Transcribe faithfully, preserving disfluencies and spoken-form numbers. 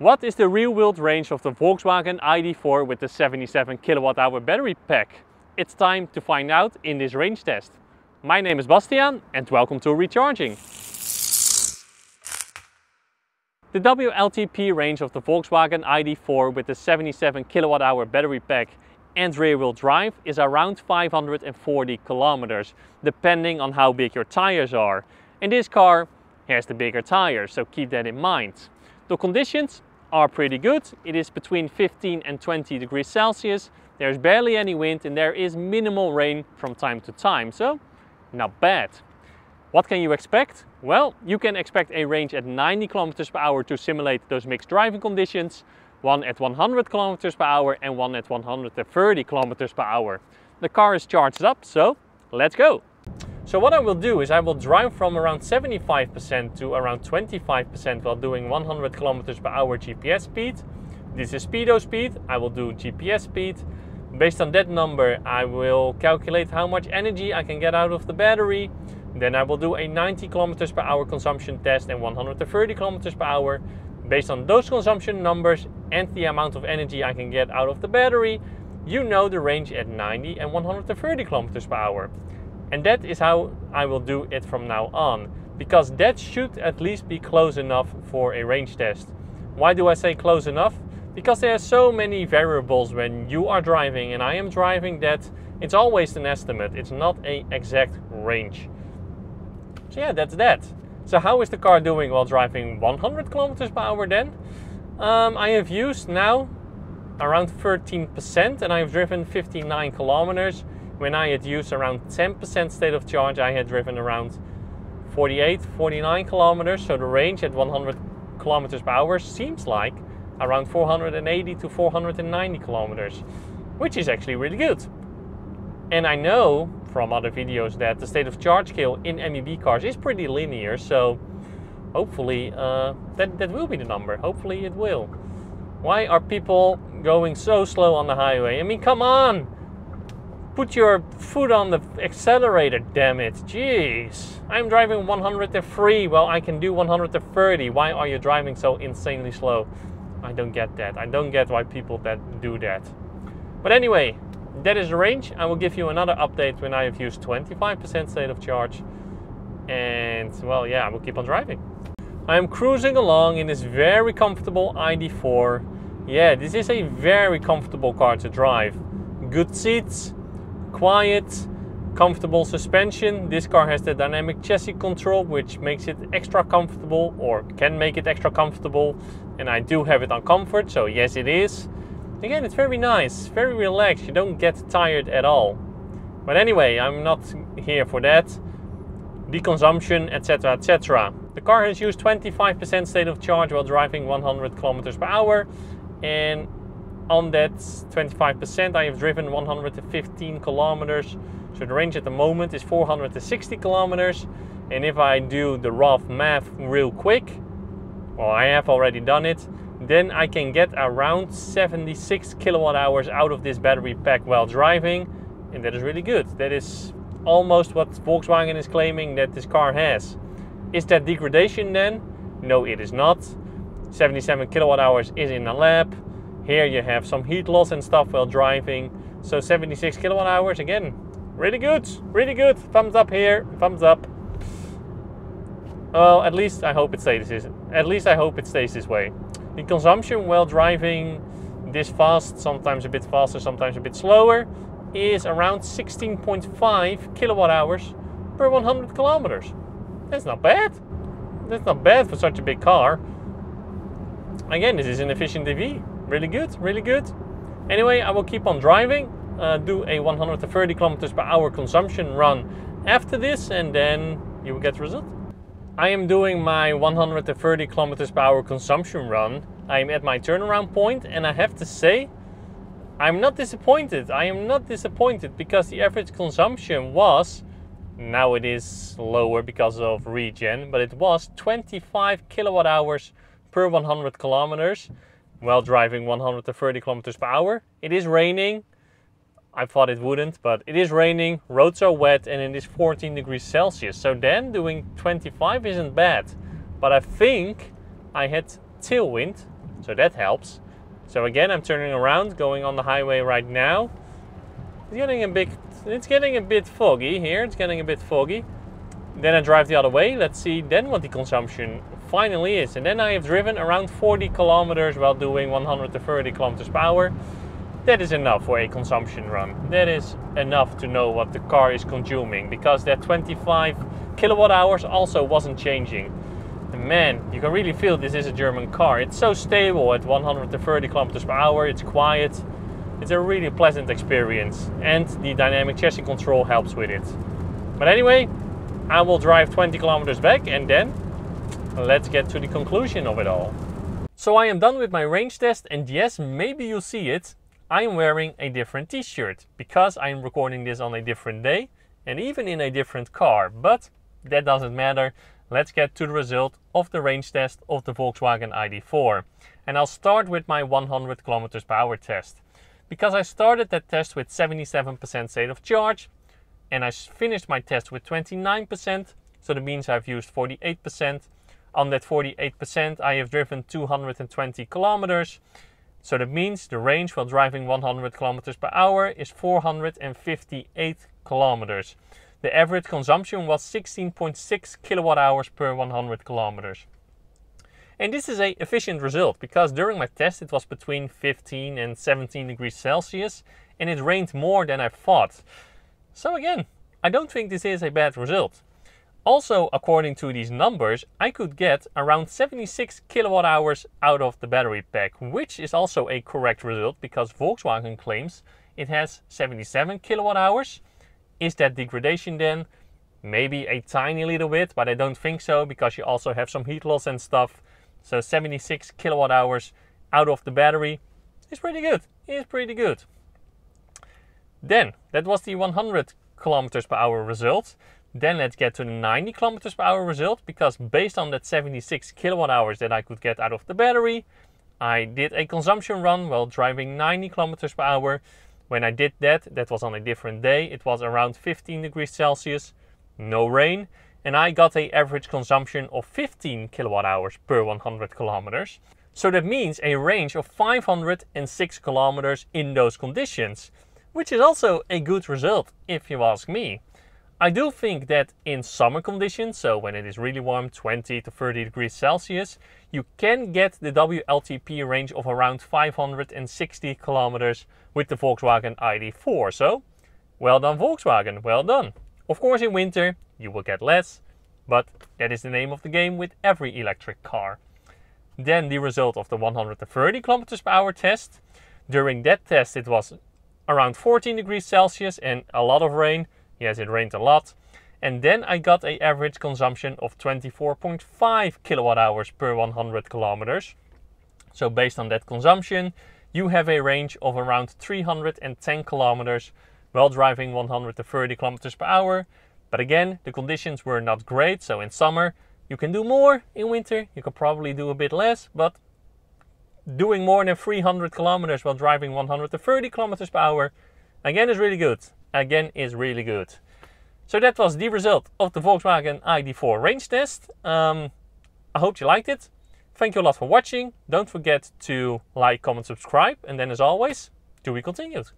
What is the real-world range of the Volkswagen I D four with the seventy-seven kilowatt hour battery pack? It's time to find out in this range test. My name is Bastiaan and welcome to Recharging. The W L T P range of the Volkswagen I D four with the seventy-seven kilowatt hour battery pack and rear-wheel drive is around five hundred forty kilometers, depending on how big your tires are. And this car has the bigger tires, so keep that in mind. The conditions are pretty good. It is between fifteen and twenty degrees Celsius. There's barely any wind and there is minimal rain from time to time, so not bad. What can you expect? Well, you can expect a range at ninety kilometers per hour to simulate those mixed driving conditions, one at one hundred kilometers per hour and one at one hundred thirty kilometers per hour. The car is charged up, so let's go. So what I will do is I will drive from around seventy-five percent to around twenty-five percent while doing one hundred kilometers per hour G P S speed. This is speedo speed. I will do G P S speed. Based on that number, I will calculate how much energy I can get out of the battery. Then I will do a ninety kilometers per hour consumption test and one hundred thirty kilometers per hour. Based on those consumption numbers and the amount of energy I can get out of the battery, you know the range at ninety and one hundred thirty kilometers per hour. And that is how I will do it from now on, because that should at least be close enough for a range test. Why do I say close enough? Because there are so many variables when you are driving and I am driving that it's always an estimate. It's not an exact range. So yeah, that's that. So how is the car doing while driving one hundred kilometers per hour then? Um, I have used now around thirteen percent and I have driven fifty-nine kilometers. When I had used around ten percent state of charge, I had driven around forty-eight, forty-nine kilometers. So the range at one hundred kilometers per hour seems like around four hundred eighty to four hundred ninety kilometers, which is actually really good. And I know from other videos that the state of charge scale in M E B cars is pretty linear, so hopefully uh, that, that will be the number. Hopefully it will. Why are people going so slow on the highway? I mean, come on! Put your foot on the accelerator, damn it. Jeez. I'm driving one hundred three. Well, I can do one hundred thirty. Why are you driving so insanely slow? I don't get that. I don't get why people that do that. But anyway, that is the range. I will give you another update when I have used twenty-five percent state of charge. And well, yeah, I will keep on driving. I am cruising along in this very comfortable I D four. Yeah, this is a very comfortable car to drive. Good seats, quiet, comfortable suspension. This car has the dynamic chassis control, which makes it extra comfortable, or can make it extra comfortable. And I do have it on comfort, so yes, it is. Again, it's very nice, very relaxed. You don't get tired at all. But anyway, I'm not here for that. The consumption, et cetera, et cetera. The car has used twenty-five percent state of charge while driving one hundred kilometers per hour, and on that twenty-five percent, I have driven one hundred fifteen kilometers. So the range at the moment is four hundred sixty kilometers. And if I do the rough math real quick, well, I have already done it, then I can get around seventy-six kilowatt hours out of this battery pack while driving, and that is really good. That is almost what Volkswagen is claiming that this car has. Is that degradation then? No, it is not. seventy-seven kilowatt hours is in the lab. Here you have some heat loss and stuff while driving. So seventy-six kilowatt hours again, really good, really good. Thumbs up here, thumbs up. Well, at least I hope it stays this. At least I hope it stays this way. The consumption while driving this fast, sometimes a bit faster, sometimes a bit slower, is around sixteen point five kilowatt hours per one hundred kilometers. That's not bad. That's not bad for such a big car. Again, this is an efficient E V. Really good, really good. Anyway, I will keep on driving, uh, do a one hundred thirty kilometers per hour consumption run after this, and then you will get the result. I am doing my one hundred thirty kilometers per hour consumption run. I am at my turnaround point, and I have to say, I'm not disappointed. I am not disappointed because the average consumption was, now it is lower because of regen, but it was twenty-five kilowatt hours per one hundred kilometers while driving one hundred thirty kilometers per hour. It is raining. I thought it wouldn't, but it is raining, roads are wet, and it is fourteen degrees Celsius. So then doing twenty-five isn't bad. But I think I had tailwind, So that helps. So again, I'm turning around, going on the highway right now. It's getting a bit, it's getting a bit foggy here. It's getting a bit foggy. Then I drive the other way. Let's see then what the consumption finally is. And then I have driven around forty kilometers while doing one hundred thirty kilometers per hour. That is enough for a consumption run. That is enough to know what the car is consuming, because that twenty-five kilowatt hours also wasn't changing. And man, you can really feel this is a German car. It's so stable at one hundred thirty kilometers per hour. It's quiet. It's a really pleasant experience, and the dynamic chassis control helps with it. But anyway, I will drive twenty kilometers back, and then let's get to the conclusion of it all. So I am done with my range test, and yes, maybe you see it, I am wearing a different t-shirt because I am recording this on a different day and even in a different car, but that doesn't matter. Let's get to the result of the range test of the Volkswagen I D four. And I'll start with my one hundred kilometers per hour test, because I started that test with seventy-seven percent state of charge and I finished my test with twenty-nine percent, so that means I've used forty-eight percent. On that forty-eight percent I have driven two hundred twenty kilometers, so that means the range while driving one hundred kilometers per hour is four hundred fifty-eight kilometers. The average consumption was sixteen point six kilowatt hours per one hundred kilometers. And this is an efficient result, because during my test it was between fifteen and seventeen degrees Celsius and it rained more than I thought. So again, I don't think this is a bad result. Also, according to these numbers, I could get around seventy-six kilowatt hours out of the battery pack, which is also a correct result, because Volkswagen claims it has seventy-seven kilowatt hours. Is that degradation then? Maybe a tiny little bit, but I don't think so, because you also have some heat loss and stuff. So seventy-six kilowatt hours out of the battery is pretty good. It's pretty good. Then that was the one hundred kilometers per hour result. Then let's get to the ninety kilometers per hour result, because based on that seventy-six kilowatt hours that I could get out of the battery, I did a consumption run while driving ninety kilometers per hour. When I did that, that was on a different day. It was around fifteen degrees Celsius, no rain. And I got an average consumption of fifteen kilowatt hours per one hundred kilometers. So that means a range of five hundred six kilometers in those conditions, which is also a good result if you ask me. I do think that in summer conditions, so when it is really warm, twenty to thirty degrees Celsius, you can get the W L T P range of around five hundred sixty kilometers with the Volkswagen I D four. So well done, Volkswagen, well done. Of course, in winter you will get less, but that is the name of the game with every electric car. Then the result of the one hundred thirty kilometers per hour test. During that test it was around fourteen degrees Celsius and a lot of rain. Yes, it rained a lot. And then I got an average consumption of twenty-four point five kilowatt hours per one hundred kilometers. So based on that consumption, you have a range of around three hundred ten kilometers while driving one hundred thirty kilometers per hour. But again, the conditions were not great. So in summer, you can do more. In winter, you can probably do a bit less. But doing more than three hundred kilometers while driving one hundred thirty kilometers per hour, again, is really good. Again, is really good. So that was the result of the Volkswagen I D four range test. Um, I hope you liked it. Thank you a lot for watching. Don't forget to like, comment, subscribe. And then as always, to be continued.